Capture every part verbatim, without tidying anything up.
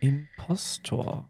Impostor.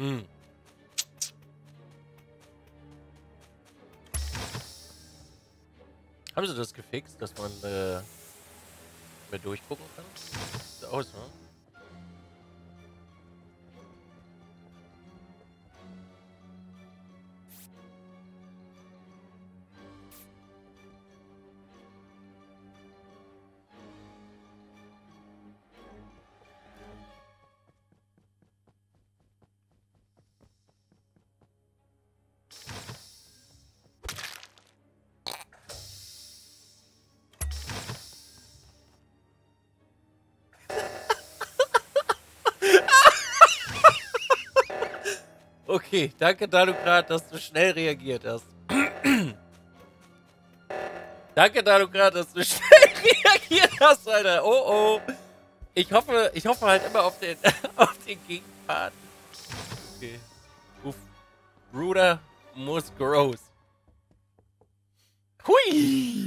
Mm. Haben sie das gefixt, dass man äh, mehr durchgucken kann? Sieht aus, ne? Okay, danke, Dhalu, grad, dass du schnell reagiert hast. Danke, Dhalu, grad, dass du schnell reagiert hast, Alter. Oh, oh. Ich hoffe, ich hoffe halt immer auf den, auf den Gegenpart. Okay. Uff. Bruder muss groß. Hui!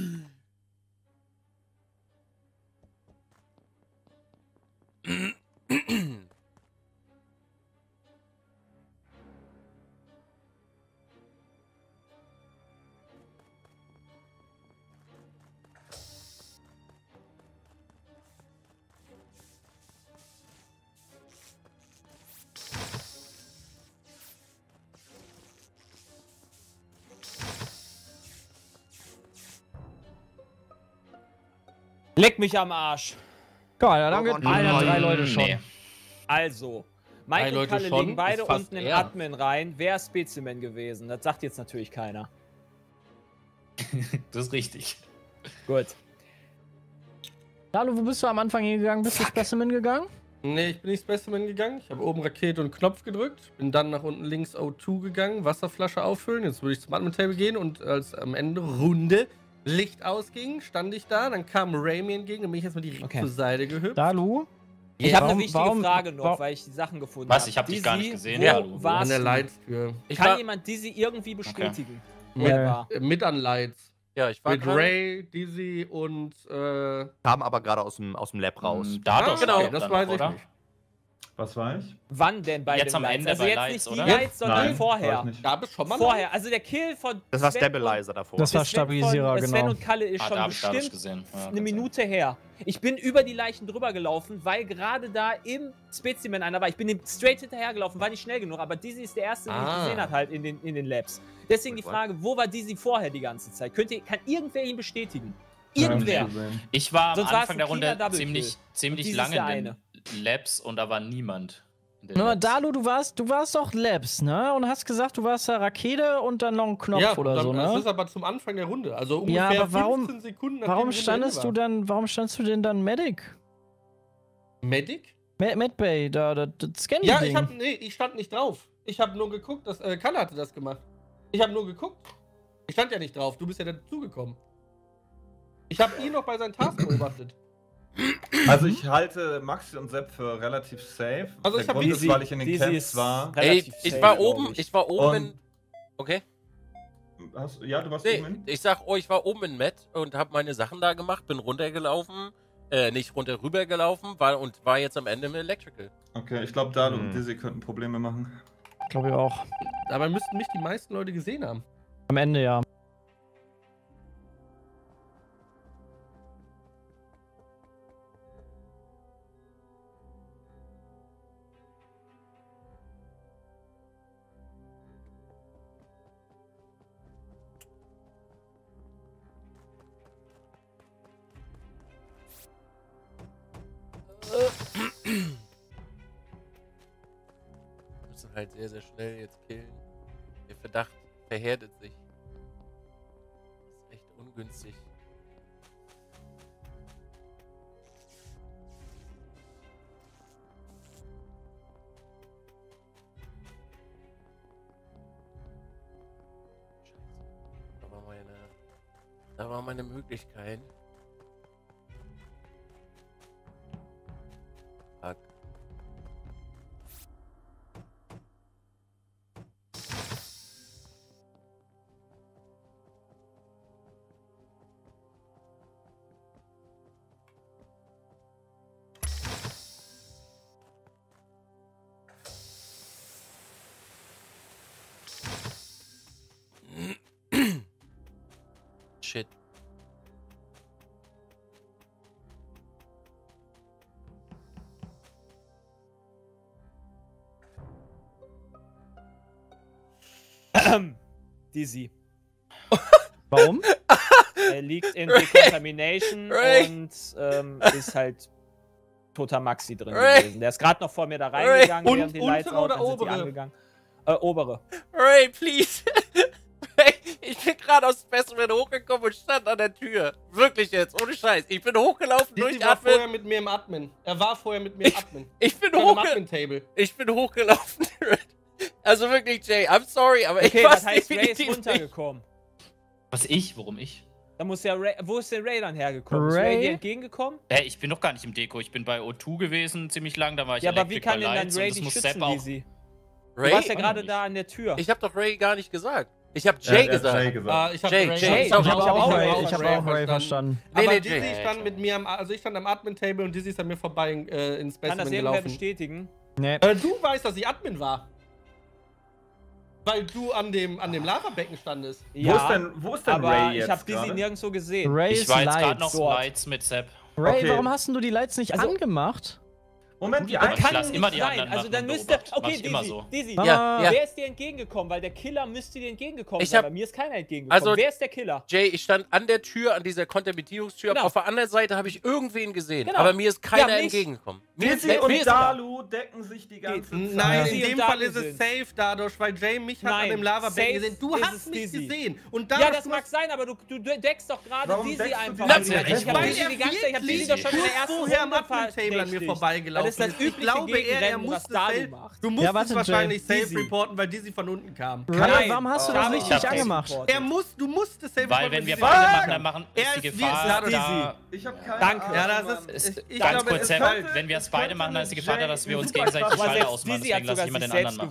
Leck mich am Arsch. Geil, dann geht Alter, drei Leute schon. Nee. Also, Mike drei und Kalle Leute legen beide unten im Admin rein. Wer ist Specimen gewesen? Das sagt jetzt natürlich keiner. Das ist richtig. Gut. Hallo, wo bist du am Anfang hingegangen? Bist du Specimen gegangen? Nee, ich bin nicht Specimen gegangen. Ich habe oben Rakete und Knopf gedrückt. Bin dann nach unten links O zwei gegangen, Wasserflasche auffüllen. Jetzt würde ich zum Admin-Table gehen und als am Ende Runde Licht ausging, stand ich da, dann kam Ray mir entgegen und bin ich jetzt mal direkt okay. zur Seite gehüpft. Dhalu? Yeah. Ich habe eine wichtige warum, Frage noch, warum, weil ich die Sachen gefunden habe. Was? Hab. Ich habe dich gar nicht gesehen. Ja, an der Leitstür. Kann war, jemand Dizzy irgendwie bestätigen? Okay. Ja. Mit, mit an Lights. Ja, ich war mit Ray, Dizzy und äh... kamen aber gerade aus dem, aus dem Lab raus. Dadosch, genau, okay, das weiß noch, ich nicht. Was war ich? Wann denn bei jetzt den Lights? Am Ende also bei jetzt Lights, nicht die oder? Lights, sondern nein, vorher. Gab es schon mal vorher, also der Kill von das war Stabilizer davor. Das war Stabilisierer, genau. Sven und Kalle ist ah, schon da bestimmt gesehen. Ja, eine Minute her. Ich bin über die Leichen drüber gelaufen, weil gerade da im Specimen einer war. Ich bin dem straight hinterhergelaufen, war nicht schnell genug, aber Dizzy ist der Erste, den ah. ich gesehen habe halt in den, in den Labs. Deswegen die Frage, wo war Dizzy vorher die ganze Zeit? Könnt ihr, kann irgendwer ihn bestätigen? Irgendwer. Ich war am sonst Anfang der Runde ziemlich, ziemlich lange in den Labs und da war niemand. Na, Dhalu, du warst, du warst doch Labs, ne? Und hast gesagt, du warst da Rakete und dann noch ein Knopf ja, oder dann, so, ne? Das ist aber zum Anfang der Runde, also ungefähr ja, aber warum, fünfzehn Sekunden. Warum standest du dann, warum standest du denn dann Medic? Medic? Med Medbay, da, da, das Scanning. Ja, ich hab, nee, ich stand nicht drauf. Ich habe nur geguckt, dass äh, Kalle hatte das gemacht. Ich habe nur geguckt. Ich stand ja nicht drauf. Du bist ja dazugekommen. Ich habe ihn noch bei seinen Tasks beobachtet. Also ich halte Maxi und Sepp für relativ safe. Also der ich Grund ist, weil ich in den Camps war. Ey, ich safe, war oben, ich. ich war oben in... Okay. Hast, ja, du warst nee, oben in? Ich sag, oh, ich war oben in Met und habe meine Sachen da gemacht, bin runtergelaufen, äh, nicht runter, rübergelaufen war, und war jetzt am Ende im Electrical. Okay, ich glaube, Dhalu hm. und Dizzy könnten Probleme machen. Glaube ich auch. Dabei müssten mich die meisten Leute gesehen haben. Am Ende, ja. Halt sehr, sehr schnell jetzt killen. Verdacht verhärtet sich. Das ist echt ungünstig. Scheiße. Da war meine, da war meine Möglichkeit. Shit. Dizzy. Warum? Er liegt in Ray. Decontamination Ray. und ähm, ist halt toter Maxi drin Ray. gewesen. Der ist gerade noch vor mir da reingegangen. Und, während die Lights untere oder obere? Äh, obere. Ray, please. Ich bin gerade aus dem Besseren hochgekommen und stand an der Tür. Wirklich jetzt, ohne Scheiß. Ich bin hochgelaufen durch Admin. Er war vorher mit mir im Admin. Er war vorher mit mir im Admin. Ich, ich, bin, hochge Admin -Table. ich bin hochgelaufen. Also wirklich, Jay, I'm sorry, aber okay, ich war definitiv Ray ist runtergekommen. Was ich? Warum ich? Da muss ja Ray, wo ist der Ray dann hergekommen? Ray? Ist Ray dir entgegengekommen? Hey, ich bin noch gar nicht im Deko. Ich bin bei O zwei gewesen ziemlich lang. Da war ich ja, aber wie kann denn dann Ray dich schützen, Dizzy? Du warst ja gerade da an der Tür. Ich hab doch Ray gar nicht gesagt. Ich hab Jay ja, gesagt. Jay gesagt. Ah, ich hab Jay, Ray. Jay. Ich hab auch Ray, ich hab auch Ray verstanden. Nee, nee, Dizzy Jay. stand mit mir am, also ich stand am Admin-Table und Dizzy ist an mir vorbei äh, ins Basement gelaufen. Kann das irgendwer bestätigen? Nee. Äh, du weißt, dass ich Admin war. Weil du an dem, an dem Lava-Becken standest. Ja, wo ist denn, wo ist denn aber Ray jetzt? Ich hab Dizzy nirgendwo gesehen. Ray ich war jetzt gerade noch Lights mit Sepp. Ray, okay. Warum hast denn du die Lights nicht also, angemacht? Moment, die einen kann nicht immer die sein. Also dann müsste. Okay, Dizzy, so. Dizzy, ja, ja. Wer ist dir entgegengekommen? Weil der Killer müsste dir entgegengekommen sein. Bei mir ist keiner entgegengekommen. Also, wer ist der Killer? Jay, ich stand an der Tür, an dieser Kontaminierungstür. Genau. Auf der anderen Seite habe ich irgendwen gesehen. Genau. Aber mir ist keiner ja, entgegengekommen. Dizzy und ist Dhalu decken sich die ganze Zeit. Nein, in dem Fall ist es safe, Dadosch, weil Jay mich hat an dem Lava-Becken gesehen. Du hast mich gesehen. Und ja, das mag sein, aber du deckst doch gerade Dizzy einfach. Ich habe Dizzy doch schon in der ersten Runde am Admin-Table an mir vorbeigelaufen. Das ich glaube eher, er muss safe. Du musst ja, es wahrscheinlich Jay? safe reporten, weil Dizzy von unten kam. Nein, Nein. warum hast du oh, das nicht, nicht angemacht? Er muss, du musst es safe reporten. Weil wenn wir beide machen, dann machen er ist die Gefahr ist da. Ich hab keine Danke. Ahnung, ja, das ist, ich, ich ganz glaube, kurz, könnte, wenn wir es beide machen, dann ist die Gefahr da, dass wir uns gegenseitig die Falle ausmachen. Deswegen lasse ich mal den anderen machen.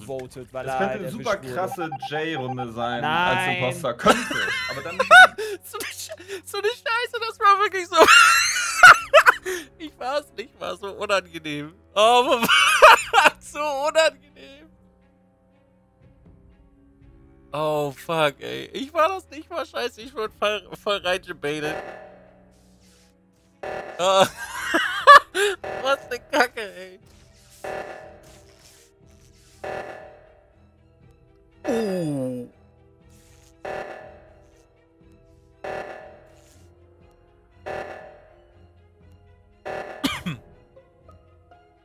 Das könnte eine super krasse Jay-Runde sein als Imposter. Könnte. Aber dann so eine Scheiße, das war wirklich so. Ich war's nicht, war so unangenehm. Oh, so unangenehm. Oh, fuck, ey. Ich war das nicht mal scheiße. Ich wurde voll, voll reingebaitet. Oh. Was eine Kacke, ey. Oh.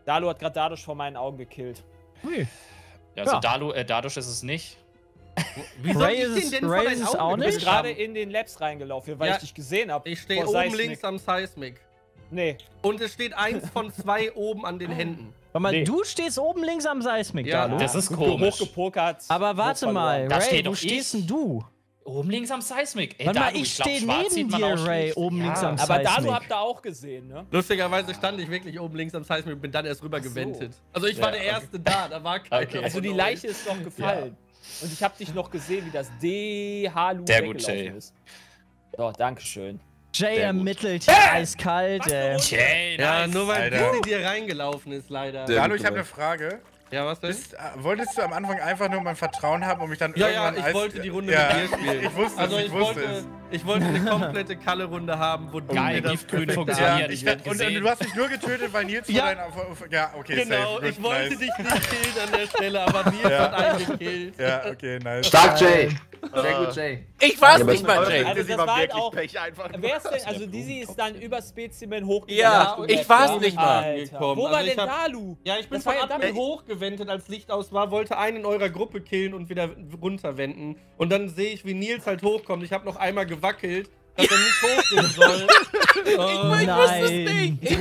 Dhalu hat gerade Dadosch vor meinen Augen gekillt. Hui. Ja, also ja. Dhalu, äh, Dadosch ist es nicht. Wie soll Ray ich den denn Ray vor deinen Augen auch nicht? Ich bin gerade in den Labs reingelaufen, weil ja, ich dich gesehen habe. Ich stehe oben Seismic. links am Seismic. Nee. Und es steht eins von zwei oben an den Händen. Warte mal, nee. du stehst oben links am Seismic, ja, Dhalu. Das ist komisch. Hochgepokert. Aber warte mal, Ray, steht wo stehst denn du? Oben links am Seismic. Ey, Dhalu, mal, ich, ich stehe neben dir, Ray, oben ja, links am aber Seismic. Aber Dhalu habt ihr auch gesehen, ne? Lustigerweise stand ich wirklich oben links am Seismic und bin dann erst rüber so. gewendet. Also ich ja, war der okay. Erste da, da war keiner. Okay. Also die Leiche ist noch gefallen. Ja. Und ich hab dich noch gesehen, wie das Dhalu weggelaufen ist. Doch, dankeschön. Jay Sehr ermittelt hier äh! eiskalt, ey. Jay, nice, ja, nur weil Dizzy dir reingelaufen ist, leider. Dhalu, ich habe eine Frage. Ja, was denn? Bist, wolltest du am Anfang einfach nur mein Vertrauen haben und mich dann ja, irgendwann... Ja, ja, ich wollte die Runde ja. mit dir spielen. Ich wusste also es, ich, ich wusste wollte, es. Ich wollte eine komplette Kalle-Runde haben, wo Geil, du mir das grün funktioniert. Ja, und, und du hast mich nur getötet, weil Nils ja. dein... Ja, okay, Genau, safe, ich wollte nice. dich nicht killen an der Stelle, aber Nils ja. hat einen gekillt. Ja, okay, nice. Stark, Jay! Sehr gut, Jay. Ich war's ja, nicht mal, Jay. Also das war halt auch Pech einfach. Wer ist denn, also Dizzy ist dann über Specimen hochgegangen. Ja, ja, ich war's nicht mal. Wo war also denn Dhalu? Ja, ich bin von ja Admin hochgewendet, als Licht aus war, wollte einen in eurer Gruppe killen und wieder runterwenden. Und dann sehe ich, wie Nils halt hochkommt. Ich habe noch einmal gewackelt, dass er nicht hochgehen soll. Oh, ich ich wusste es nicht. Ich,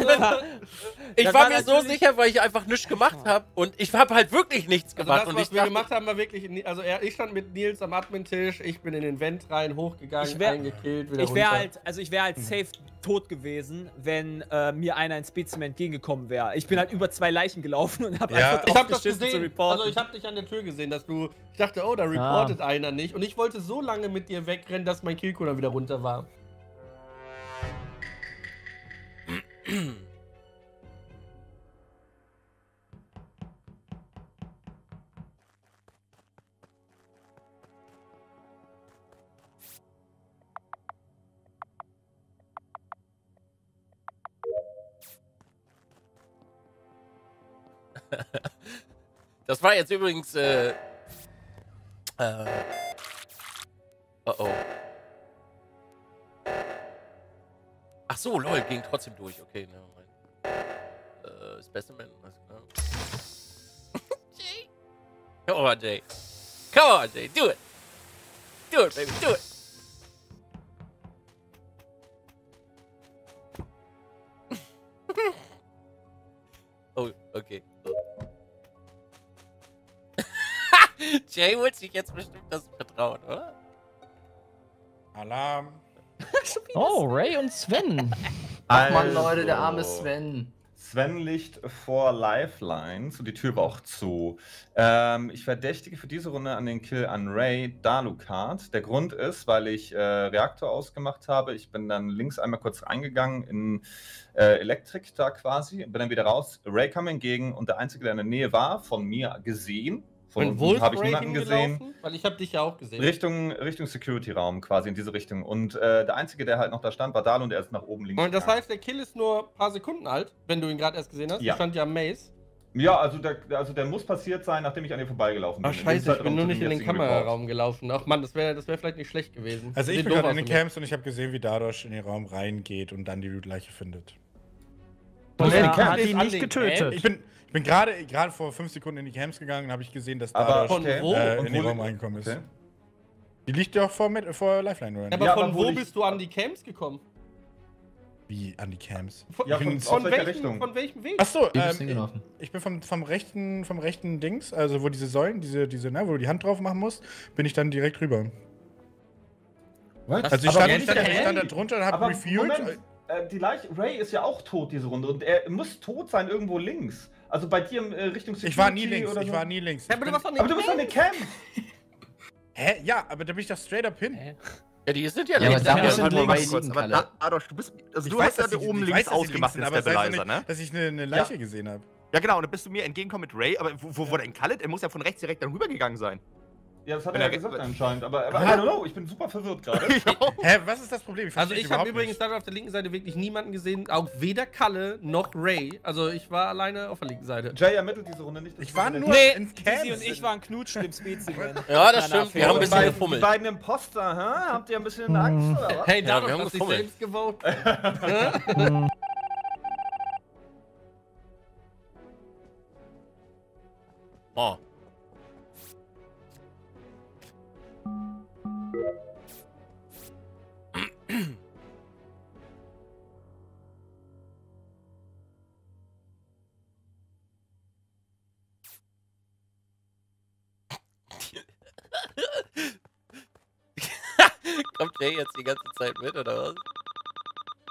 ich war, war mir so sicher, weil ich einfach nichts gemacht habe. Und ich habe halt wirklich nichts gemacht. Also das, und was ich wir gemacht haben, war wirklich... In, also er, ich stand mit Nils am Admin-Tisch, ich bin in den Vent rein, hochgegangen, ich wär, eingekillt, wieder ich wär halt, Also ich wäre halt safe tot gewesen, wenn äh, mir einer ein Specimen entgegengekommen wäre. Ich bin halt über zwei Leichen gelaufen und habe ja. einfach drauf geschissen zu reporten. Also ich habe dich an der Tür gesehen, dass du... Ich dachte, oh, da reportet ah. einer nicht. Und ich wollte so lange mit dir wegrennen, dass mein Killcoder wieder runter war. Das war jetzt übrigens äh, äh, oh oh. Ach so, lol, ging trotzdem durch. Okay, ne, Moment. Äh, Specimen, was genau? Jay. Come on, Jay. Come on, Jay, do it. Do it, baby, do it. Oh, okay. Jay holt sich jetzt bestimmt das Vertrauen, oder? Alarm. Oh, Ray und Sven. Ach man, Leute, der arme Sven. Sven liegt vor Lifelines und die Tür war auch zu. Ähm, ich verdächtige für diese Runde an den Kill an Ray Dhalu Card. Der Grund ist, weil ich äh, Reaktor ausgemacht habe. Ich bin dann links einmal kurz reingegangen in äh, Elektrik da quasi. Bin dann wieder raus. Ray kam entgegen und der Einzige, der in der Nähe war, von mir gesehen. Von unten habe ich niemanden gesehen. Weil ich habe dich ja auch gesehen. Richtung, Richtung Security-Raum quasi, in diese Richtung. Und äh, der Einzige, der halt noch da stand, war Dhalu und er ist nach oben links. Und das gegangen. heißt, der Kill ist nur ein paar Sekunden alt, wenn du ihn gerade erst gesehen hast. Ja. Ich stand ja am Maze. Ja, also der, also der muss passiert sein, nachdem ich an dir vorbeigelaufen bin. Ach scheiße, ich bin nur nicht in den Kameraraum gelaufen. Ach man, das wäre das wär vielleicht nicht schlecht gewesen. Also ich bin gerade in den Camps und ich habe gesehen, wie Dadosch in den Raum reingeht und dann die Blutleiche findet. Und er hat ihn nicht getötet. Ich bin... Ich bin gerade vor fünf Sekunden in die Camps gegangen und habe ich gesehen, dass da okay. äh, in den Raum reingekommen ist. Okay. Die liegt ja auch vor, mit, vor Lifeline, oder? Ja, aber ja, von aber wo, wo bist du an die Camps gekommen? Wie an die Camps? Von, ja, von, von, welchen, Richtung? von welchem Weg? Achso, ähm, ich, ich bin vom, vom, rechten, vom rechten Dings, also wo diese Säulen, diese, diese, ne, wo du die Hand drauf machen musst, bin ich dann direkt rüber. Was? Also ich aber stand, stand, ich stand da drunter und habe refueled. Äh, die Leiche, Ray ist ja auch tot diese Runde und er muss tot sein irgendwo links. Also bei dir äh, Richtung Security. Ich war nie links, oder ich so. war nie links. Ja, aber du warst an der Camp! Hä? Ja, aber da bin ich doch straight up hin. Hä? Ja, die sind ja, ja links. Aber, ja, aber, mal kurz, aber da, Dadosch, du bist, also du weiß, hast ja oben links weiß, ausgemacht links sind, in Stabilizer, das heißt ne? Dass ich eine, eine Leiche ja. gesehen habe. Ja genau, und dann bist du mir entgegengekommen mit Ray, aber wo, wo ja. war denn Kalle? Er muss ja von rechts direkt dann rübergegangen sein. Ja, das hat er ja gesagt anscheinend, aber, aber I don't know, ich bin super verwirrt gerade. Hä, was ist das Problem? Ich also ich habe übrigens da auf der linken Seite wirklich niemanden gesehen, auch weder Kalle noch Ray. Also ich war alleine auf der linken Seite. Jay ermittelt diese Runde nicht. Ich war nur nee, ins Camp. Dizzy und ich waren knutschen im Specimen. Ja, das stimmt, wir haben ein bisschen die gefummelt. Die beiden Imposter, hä? Habt ihr ein bisschen Angst oder was? Hey, da ja, wir haben sich selbst gewotet. Oh. Kommt Jay jetzt die ganze Zeit mit, oder was?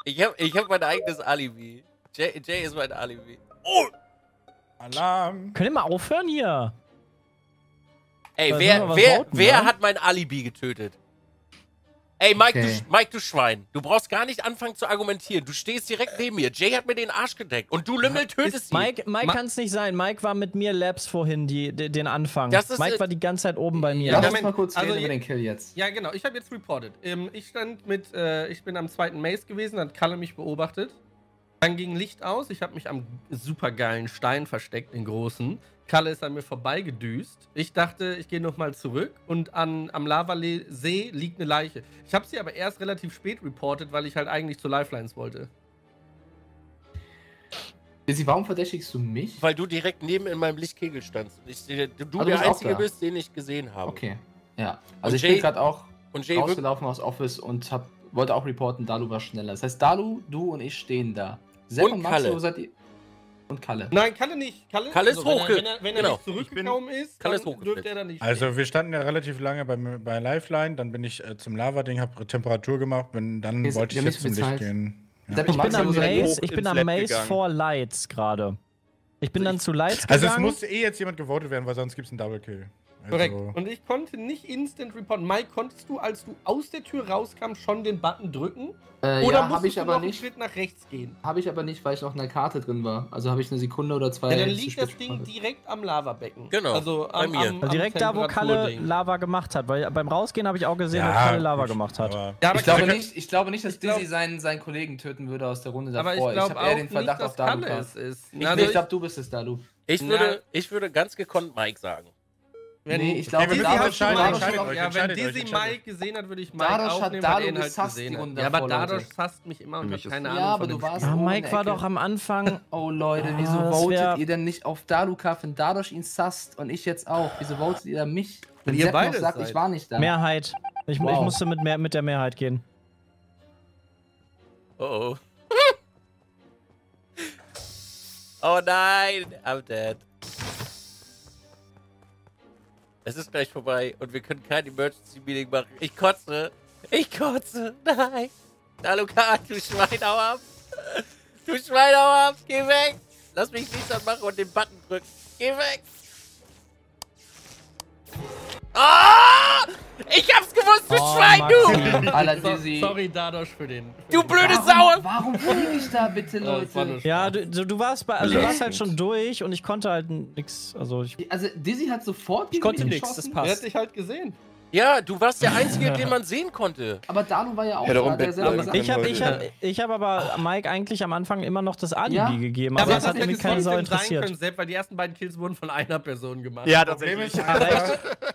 Ich hab, ich hab mein eigenes Alibi. Jay, Jay ist mein Alibi. Oh! Alarm! Können wir mal aufhören hier? Ey, wer, wer, rauten, wer ja? hat mein Alibi getötet? Ey, Mike, okay. du, Mike, du Schwein. Du brauchst gar nicht anfangen zu argumentieren. Du stehst direkt neben mir. Jay hat mir den Arsch gedeckt. Und du Lümmel tötest ihn. Mike, Mike Ma kann es nicht sein. Mike war mit mir Labs vorhin, die, die, den Anfang. Das ist, Mike war die ganze Zeit oben bei mir. Lass uns mal kurz reden also, über den Kill jetzt. Ja, genau. Ich habe jetzt reported. Ähm, ich stand mit, äh, ich bin am zweiten Maze gewesen, hat Kalle mich beobachtet. Dann ging Licht aus, ich habe mich am supergeilen Stein versteckt, den großen. Kalle ist an mir vorbeigedüst. Ich dachte, ich gehe nochmal zurück und an, am Lavasee liegt eine Leiche. Ich habe sie aber erst relativ spät reportet, weil ich halt eigentlich zu Lifelines wollte. Dizzy, warum verdächtigst du mich? Weil du direkt neben in meinem Lichtkegel standst. Ich, du also der Einzige bist, den ich gesehen habe. Okay, ja. Also und ich Jay, bin gerade auch und Jay rausgelaufen aus Office und hab, wollte auch reporten, Dhalu war schneller. Das heißt, Dhalu, du und ich stehen da. Sepp und, und Maxi, wo seid ihr? Und Kalle. Nein, Kalle nicht. Kalle, Kalle ist also, hochgekommen. Wenn er, wenn er, wenn er genau. nicht zurückgekommen ist, Kalle dann ist dürfte er da nicht stehen. Also wir standen ja relativ lange bei, bei Lifeline, dann bin ich äh, zum Lava-Ding, habe Temperatur gemacht, bin, dann okay, wollte ich jetzt zum Licht gehen. Ja. Ich, ich bin am Maze, ich bin am Maze gegangen. vor Lights gerade. Ich bin dann zu Lights gegangen. Also es musste eh jetzt jemand gewotet werden, weil sonst gibt es einen Double Kill. Also korrekt. Und ich konnte nicht instant reporten. Mike, konntest du, als du aus der Tür rauskam, schon den Button drücken? Äh, oder ja, musstest ich du aber noch nicht, einen Schritt nach rechts gehen? Habe ich aber nicht, weil ich noch in der Karte drin war. Also habe ich eine Sekunde oder zwei. Ja, dann liegt das Ding Karte. direkt am Lavabecken. Genau, also bei am, mir. Am, am direkt da, wo Kalle Lava gemacht hat. Weil beim Rausgehen habe ich auch gesehen, ja, wo Kalle Lava gemacht hat. Ja, aber ich, glaube nicht, ich glaube nicht, dass glaub, Dizzy seinen, seinen Kollegen töten würde aus der Runde davor. Aber ich glaube auch den Verdacht auf Dhalu. Ich glaube, du bist es, Dhalu. Ich würde ganz gekonnt Mike sagen. Wenn, nee, ich glaube, Dizzy hat schon Mike, euch, ja, wenn Dizzy Mike gesehen hat, würde ich Mike Dadosch aufnehmen, hat weil er ihn halt gesehen hat. Ja, aber Dadosch hasst mich immer und mich hat keine Ahnung. Ja, aber du warst ja, Mike war doch am Anfang. Oh Leute, ah, wieso votet ihr denn nicht auf Dhalu, wenn Dadosch ihn sasst und ich jetzt auch? Wieso votet ihr dann mich? Wenn ihr beide sagt, seid. Ich war nicht da. Mehrheit. Ich, wow. ich musste mit, mehr, mit der Mehrheit gehen. Oh oh. Oh nein, I'm dead. Es ist gleich vorbei und wir können kein Emergency-Meeting machen. Ich kotze. Ich kotze. Nein. Na, Luca, du Schweinau ab. Du Schweinau ab. Geh weg. Lass mich nichts anmachen und den Button drücken. Geh weg. Oh! Ich hab's gewusst, du oh, Schwein, Maxi. du! Alter, Dizzy. Sorry, Dadosch, für den... Für du blöde Sau! Warum flieg ich da bitte, Leute? Ja, du, du warst bei, also du warst halt schon durch und ich konnte halt nix, also ich... Also, Dizzy hat sofort gegen Ich konnte nix, das passt. Er hat dich halt gesehen. Ja, du warst der Einzige, den man sehen konnte. Aber Dhalu war ja auch ja, da, der selber Ich habe ich hab, ich hab aber Mike eigentlich am Anfang immer noch das Alibi ja? gegeben, aber ja, das hat mich keine Sau interessiert. Können, selbst, weil die ersten beiden Kills wurden von einer Person gemacht. Ja, das Problem ist,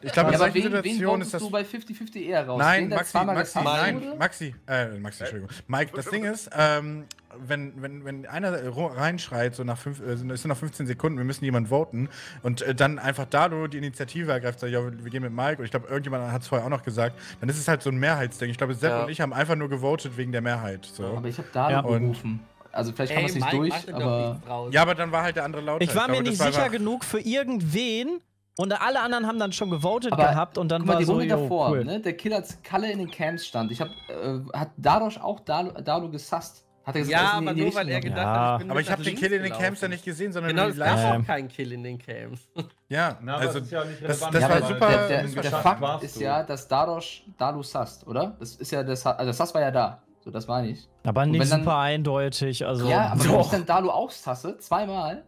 ich glaube, in solchen Situationen ist das... du bei fünfzig fünfzig eher raus? Nein, Maxi, Maxi, nein, Maxi, äh, Maxi, Entschuldigung. Mike, das Ding ist, ähm... Wenn, wenn, wenn einer reinschreit, so nach, fünf, äh, so nach fünfzehn Sekunden, wir müssen jemand voten und äh, dann einfach Dhalu die Initiative ergreift, sagt, ja, wir gehen mit Mike, und ich glaube, irgendjemand hat es vorher auch noch gesagt, dann ist es halt so ein Mehrheitsding. Ich glaube, Sepp ja. und ich haben einfach nur gevotet wegen der Mehrheit. So. Ja, aber ich habe Dhalu ja. gerufen. Also vielleicht kann man es nicht durch, aber... Nicht ja, aber dann war halt der andere lauter. Ich war ich glaube, mir nicht war sicher genug für irgendwen, und alle anderen haben dann schon gewotet aber gehabt und dann guck mal, war die so, Runde davor, cool. ne? Der Killer Kalle in den Camps stand. Ich hab, äh, hat dadurch auch Dhalu, Dhalu gesasst. Hat er gesagt, ja, aber nur weil er gedacht ja. hat, ich bin Aber ich habe den Kill in den Camps ja nicht gesehen, sondern genau, es gab auch keinen Kill in den Camps. Ja, na, also das, ja das, das ja, war super. Der, der, der, der Fakt ist du. ja, dass Dadosch Dhalu sasst, oder? Das ist ja das, also das Sass war ja da. So, das war nicht. Aber nicht super dann, eindeutig. Also ja, aber doch. wenn ich dann Dhalu auch sasse, zweimal,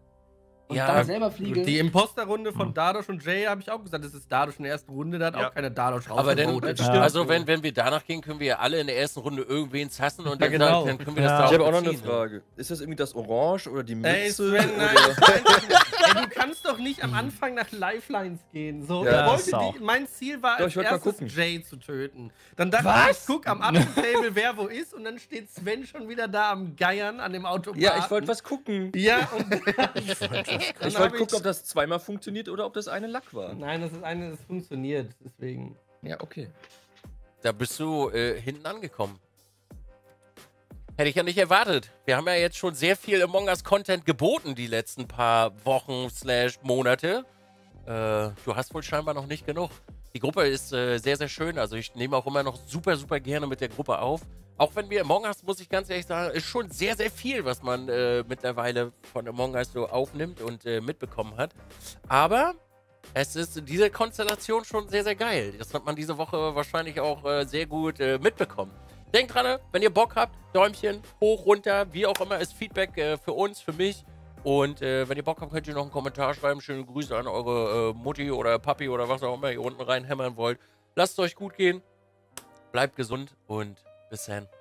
und ja, dann selber fliege. Die Imposter-Runde von Dadosch und Jay habe ich auch gesagt, das ist Dadosch in der ersten Runde, da hat ja. auch keine Dadosch rausgeholt. Ja. Also wenn, wenn wir danach gehen, können wir ja alle in der ersten Runde irgendwen zassen und ja, dann, genau. dann können wir ja. das da auch Ich habe auch noch eine Frage. Ist das irgendwie das Orange oder die Mütze? Ey, Sven, nein, nein, nein, du kannst doch nicht am Anfang nach Lifelines gehen. So. Ja, ich wollte die, mein Ziel war, doch, als erstes Jay zu töten. Dann dachte Was? ich, guck am Abendtable, wer wo ist, und dann steht Sven schon wieder da am Geiern an dem Automaten. Ja, ich wollte was gucken. Ja, und Ich wollte gucken, ob das zweimal funktioniert oder ob das eine Lack war. Nein, das ist eine, das funktioniert, deswegen. Ja, okay. Da bist du äh, hinten angekommen. Hätte ich ja nicht erwartet. Wir haben ja jetzt schon sehr viel Among Us Content geboten die letzten paar Wochen slash Monate. Äh, du hast wohl scheinbar noch nicht genug. Die Gruppe ist äh, sehr, sehr schön. Also ich nehme auch immer noch super, super gerne mit der Gruppe auf. Auch wenn wir Among Us, muss ich ganz ehrlich sagen, ist schon sehr, sehr viel, was man äh, mittlerweile von Among Us so aufnimmt und äh, mitbekommen hat. Aber es ist in dieser Konstellation schon sehr, sehr geil. Das hat man diese Woche wahrscheinlich auch äh, sehr gut äh, mitbekommen. Denkt dran, wenn ihr Bock habt, Däumchen hoch, runter, wie auch immer, ist Feedback äh, für uns, für mich. Und äh, wenn ihr Bock habt, könnt ihr noch einen Kommentar schreiben. Schöne Grüße an eure äh, Mutti oder Papi oder was auch immer ihr unten reinhämmern wollt. Lasst es euch gut gehen, bleibt gesund und bis dann.